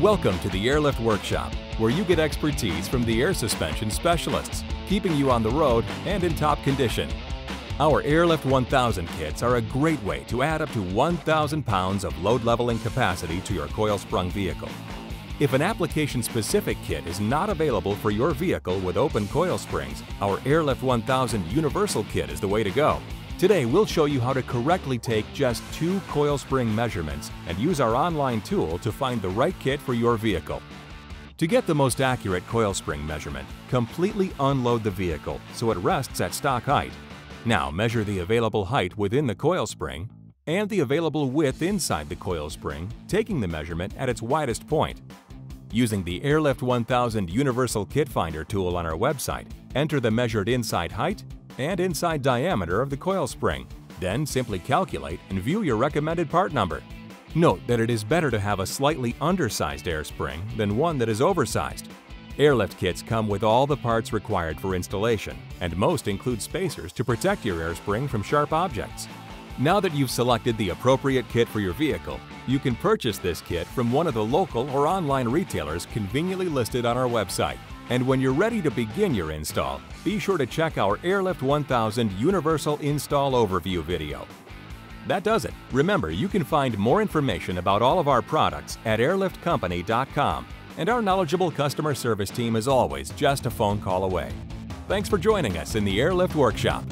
Welcome to the Air Lift Workshop, where you get expertise from the air suspension specialists, keeping you on the road and in top condition. Our Air Lift 1000 kits are a great way to add up to 1,000 pounds of load leveling capacity to your coil sprung vehicle. If an application-specific kit is not available for your vehicle with open coil springs, our Air Lift 1000 Universal Kit is the way to go. Today, we'll show you how to correctly take just 2 coil spring measurements and use our online tool to find the right kit for your vehicle. To get the most accurate coil spring measurement, completely unload the vehicle so it rests at stock height. Now measure the available height within the coil spring and the available width inside the coil spring, taking the measurement at its widest point. Using the Air Lift 1000 Universal Kit Finder tool on our website, enter the measured inside height and inside diameter of the coil spring. Then simply calculate and view your recommended part number. Note that it is better to have a slightly undersized air spring than one that is oversized. Air Lift kits come with all the parts required for installation, and most include spacers to protect your air spring from sharp objects. Now that you've selected the appropriate kit for your vehicle, you can purchase this kit from one of the local or online retailers conveniently listed on our website. And when you're ready to begin your install, be sure to check our Air Lift 1000 Universal Install Overview video. That does it. Remember, you can find more information about all of our products at airliftcompany.com, and our knowledgeable customer service team is always just a phone call away. Thanks for joining us in the Air Lift Workshop.